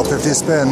Well, 50 spin.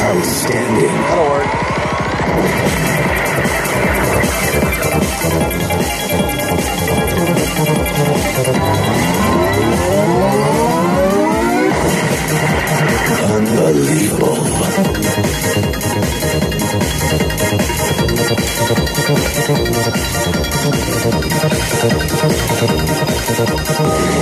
Outstanding. That'll work. Unbelievable.